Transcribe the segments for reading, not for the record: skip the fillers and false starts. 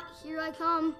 Aunt, here I come.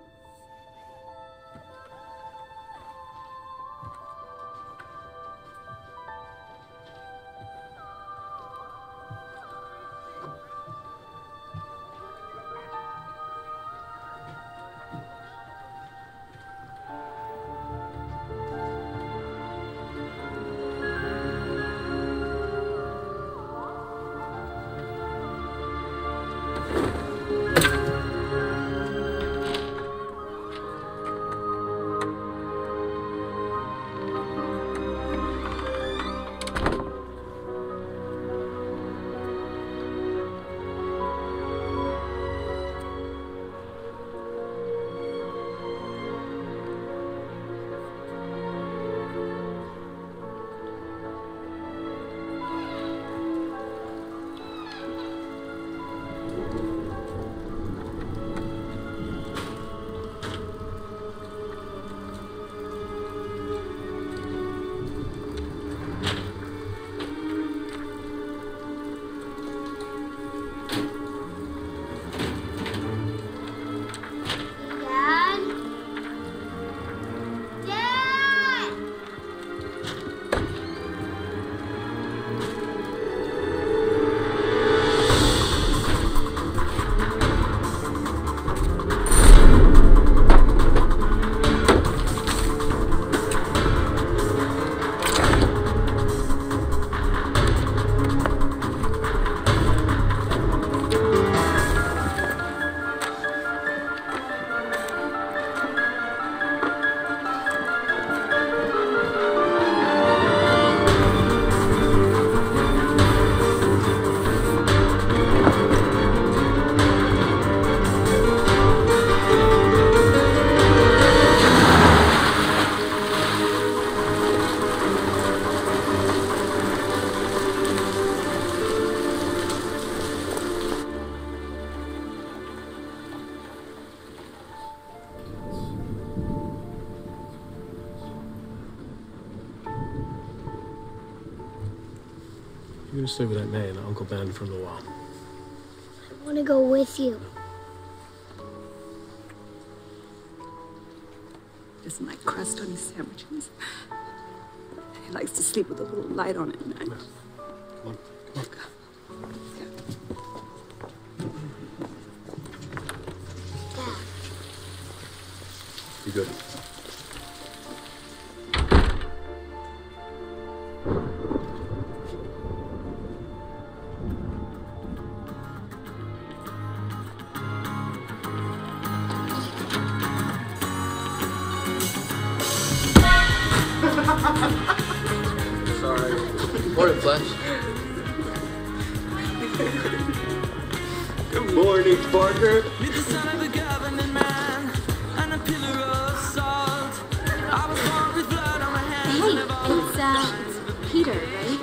I'm gonna stay with Aunt May and Uncle Ben for a little while. I want to go with you. Doesn't like crust on his sandwiches. He likes to sleep with a little light on at night. Come on. Come on. Yeah. Dad. You good? Good morning, Parker. Meet the son of a government man and a pillar of salt. I was born with blood on my hands. Hey, it's Peter, right?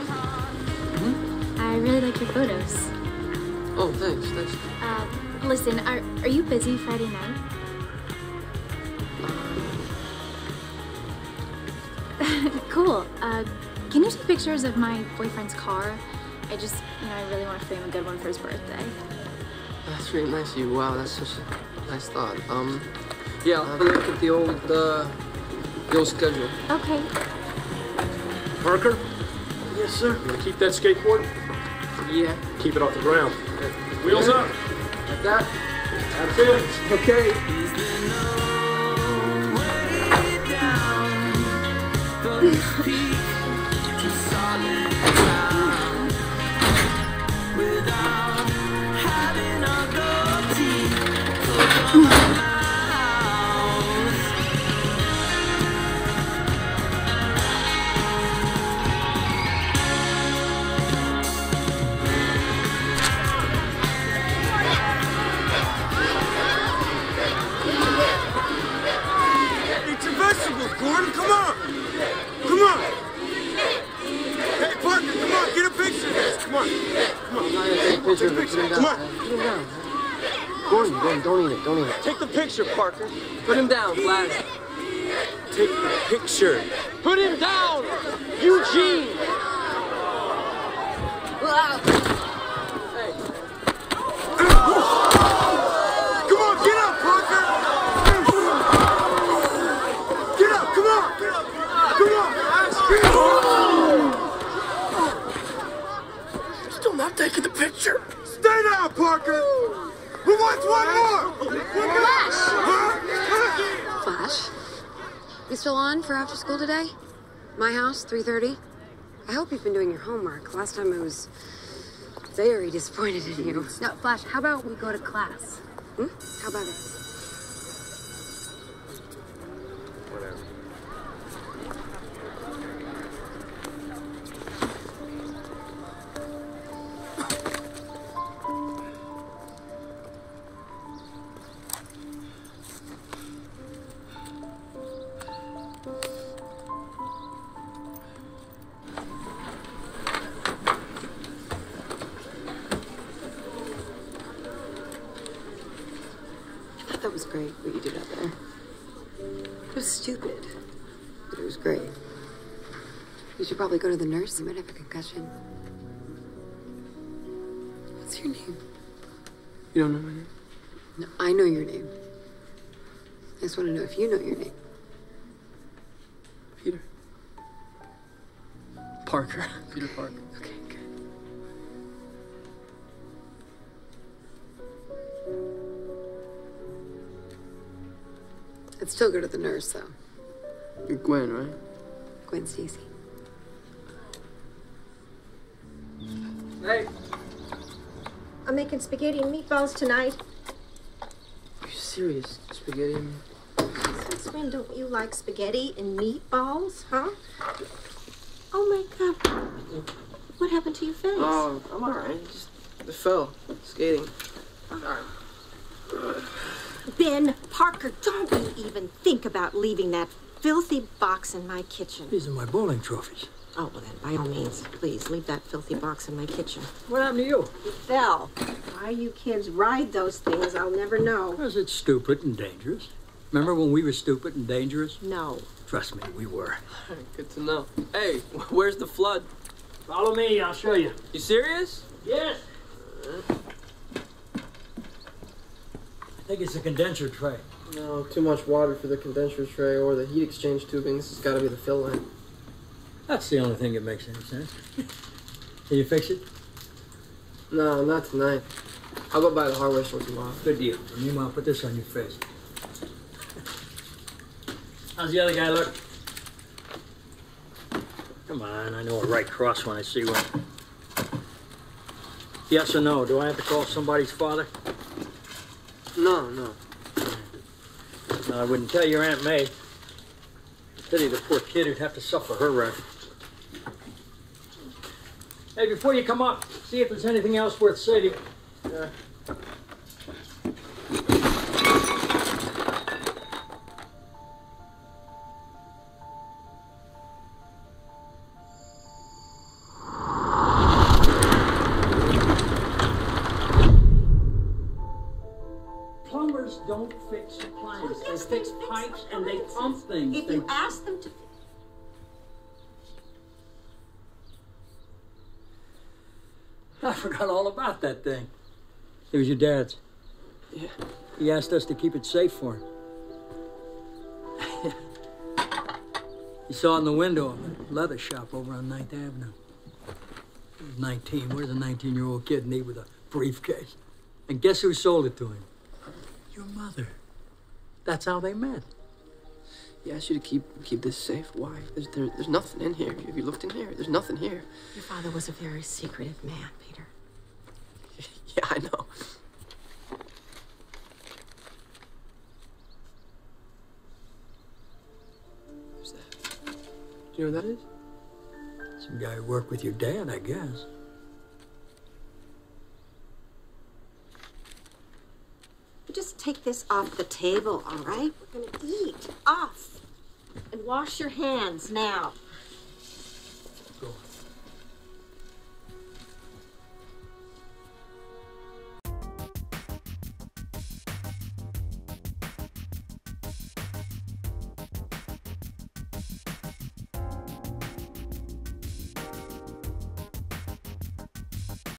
Mm-hmm. I really like your photos. Oh, thanks. Listen, are you busy Friday night? Cool. Can you take pictures of my boyfriend's car? I just, I really want to frame a good one for his birthday. That's really nice of you. Wow, that's such a nice thought. Yeah, I'll have a look at the old schedule. Okay. Parker? Yes, sir? You want to keep that skateboard? Yeah. Keep it off the ground. Okay. Wheels up. Like that. That's it. Okay. Is there no way down from the peak to solid ground? Without having a goatee to my mouth. It's a vegetable, Gwen. Come on. Hey, partner, come on, get a picture of this. Come on. Come on. Put him down. Gordon, don't eat it. Take the picture, Parker. Put him down, Flash. Take the picture. Put him down, Eugene. Hey. Come on, get up, Parker. taking the picture. Stay down, Parker. Who wants one more? Flash! Huh? Flash? You still on for after school today? My house, 3:30. I hope you've been doing your homework. Last time I was very disappointed in you. No, Flash, how about we go to class? Hmm? How about it? It was great what you did out there. It was stupid, but it was great. You should probably go to the nurse. You might have a concussion. What's your name? You don't know my name? No, I know your name. I just want to know if you know your name. Peter. Parker. Peter Parker. Okay. I'd still go to the nurse, though. You're Gwen, right? Gwen Stacy. Hey! I'm making spaghetti and meatballs tonight. Are you serious? Spaghetti and meatballs? Since when don't you like spaghetti and meatballs, huh? Oh, my God. What happened to your face? Oh, I'm all right. I fell. Skating. All right. Ben Parker, don't you even think about leaving that filthy box in my kitchen. These are my bowling trophies. Oh, well then, by all means, please, leave that filthy box in my kitchen. What happened to you? You fell. Why you kids ride those things, I'll never know. Because it's stupid and dangerous. Remember when we were stupid and dangerous? No. Trust me, we were. Good to know. Hey, where's the flood? Follow me, I'll show you. You serious? Yes. I think it's a condenser tray. No, too much water for the condenser tray or the heat exchange tubing. This has got to be the fill line. That's the only thing that makes any sense. Can you fix it? No, not tonight. I'll go by the hardware store tomorrow. Good deal. Meanwhile, put this on your face. How's the other guy look? Come on, I know a right cross when I see one. Yes or no? Do I have to call somebody's father? No. No, I wouldn't tell your Aunt May. Pity the poor kid who'd have to suffer her wrath. Hey, before you come up, see if there's anything else worth saving. Don't fix appliances. They fix pipes and they pump things. If you ask them to... I forgot all about that thing. It was your dad's. Yeah. He asked us to keep it safe for him. He saw it in the window of a leather shop over on Ninth Avenue. He was 19. Where's a 19-year-old kid need with a briefcase? And guess who sold it to him? Your mother. That's how they met. He asked you to keep this safe. Why? There's nothing in here. Have you looked in here? There's nothing here. Your father was a very secretive man, Peter. Yeah, I know. Who's that? Do you know who that is? Some guy who worked with your dad, I guess. Just take this off the table, all right? We're gonna eat off and wash your hands now.